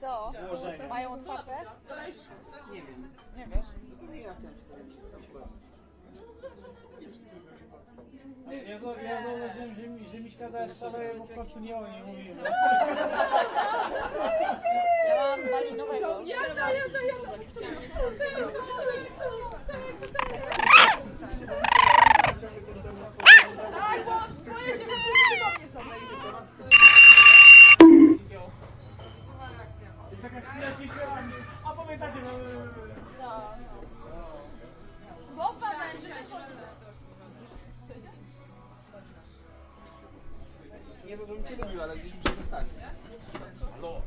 Co? Mają otwarte? Nie wiem. Nie wiesz? To nie ja chcę 4. Ja zauważyłem, że Miśka daje szaleje, bo w końcu nie o niej mówimy. Ja mam malinowego. A pamiętacie? Bo będzie. Nie wiem, bym cię lubił, ale gdzieś mi się dostanie. Halo.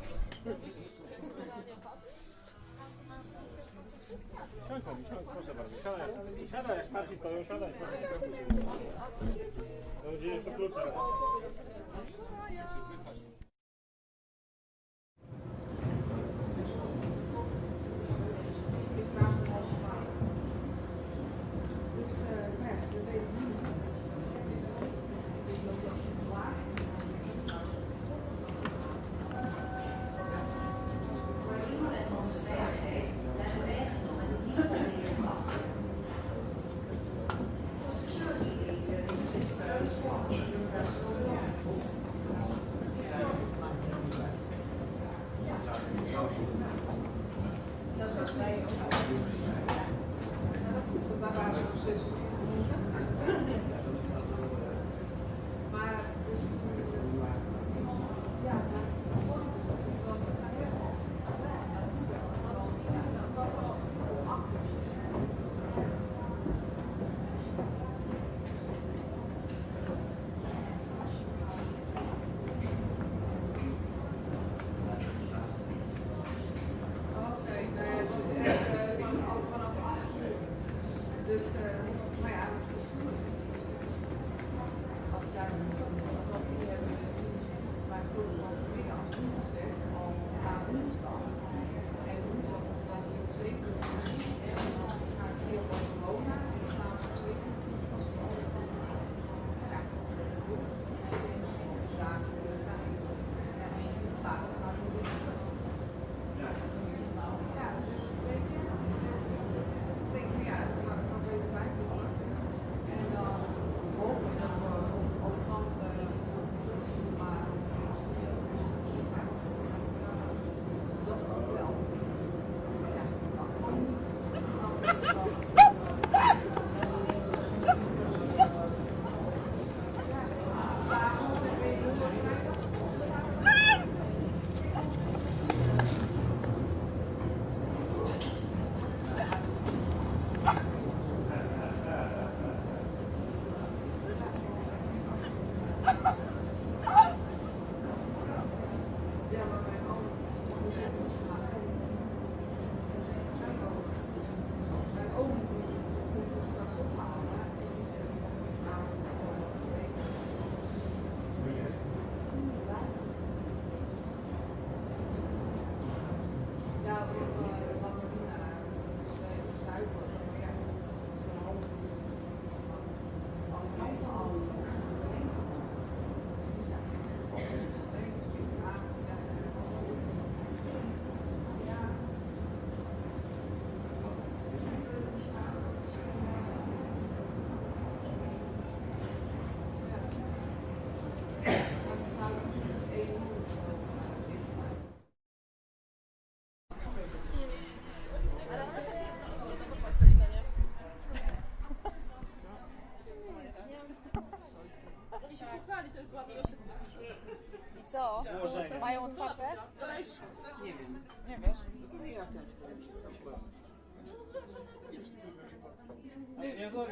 Siądź, proszę bardzo. Siadaj, jak starsi stoją, siadaj. Mam nadzieję, że to klucze.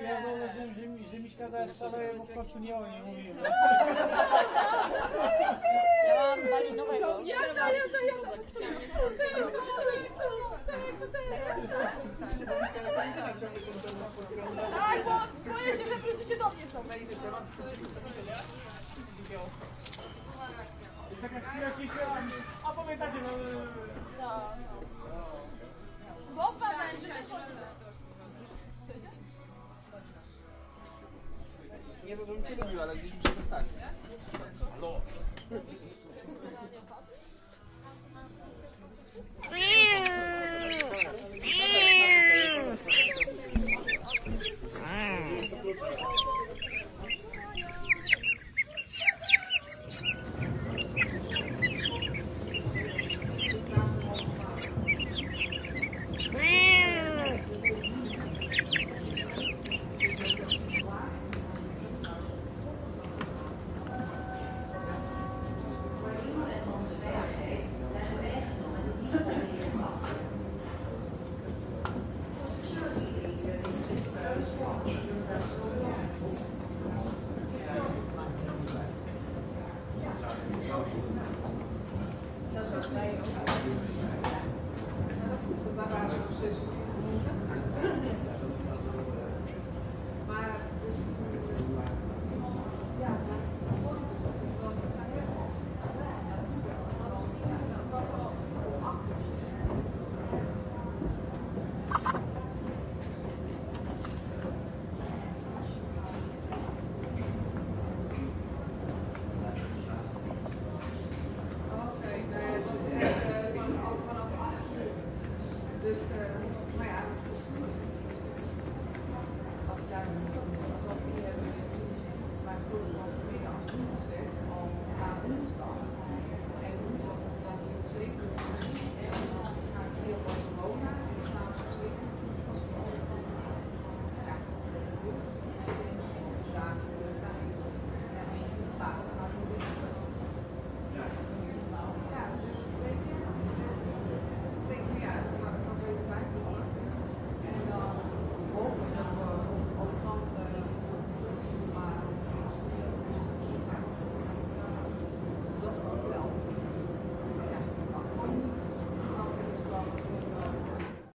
Ja zauważyłem, że Miśka teraz szaleje, bo w końcu nie o niej mówimy. Ja mam malinowego. Tak, bo boję się, że wrócicie do mnie są. Taka chwila ciszy, a pamiętacie, no... Bo będzie. Nie wiem, żebym cię lubił, ale gdzieś mi się dostanie. No. Thank you.